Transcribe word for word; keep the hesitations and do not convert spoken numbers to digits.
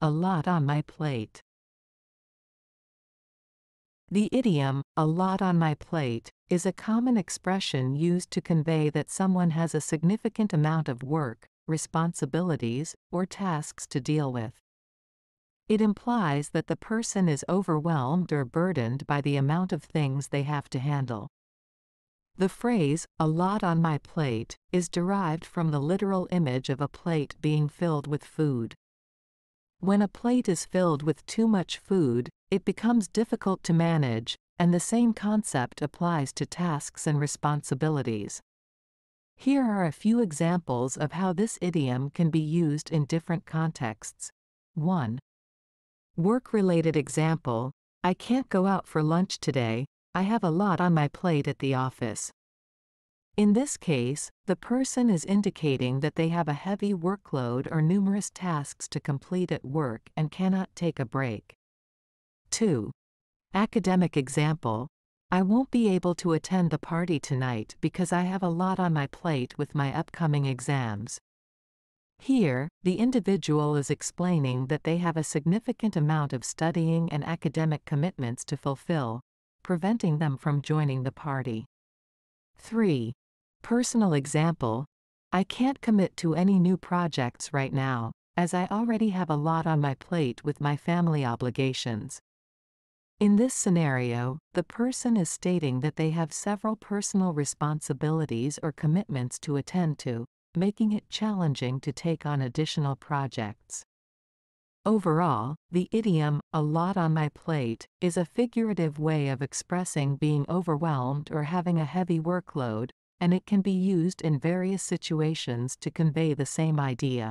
a lot on my plate. The idiom, a lot on my plate, is a common expression used to convey that someone has a significant amount of work, responsibilities, or tasks to deal with. It implies that the person is overwhelmed or burdened by the amount of things they have to handle. The phrase, a lot on my plate, is derived from the literal image of a plate being filled with food. When a plate is filled with too much food, it becomes difficult to manage, and the same concept applies to tasks and responsibilities. Here are a few examples of how this idiom can be used in different contexts. one. Work-related example, I can't go out for lunch today, I have a lot on my plate at the office. In this case, the person is indicating that they have a heavy workload or numerous tasks to complete at work and cannot take a break. two. Academic example, I won't be able to attend the party tonight because I have a lot on my plate with my upcoming exams. Here, the individual is explaining that they have a significant amount of studying and academic commitments to fulfill, preventing them from joining the party. three. Personal example, I can't commit to any new projects right now, as I already have a lot on my plate with my family obligations. In this scenario, the person is stating that they have several personal responsibilities or commitments to attend to, making it challenging to take on additional projects. Overall, the idiom, a lot on my plate, is a figurative way of expressing being overwhelmed or having a heavy workload, and it can be used in various situations to convey the same idea.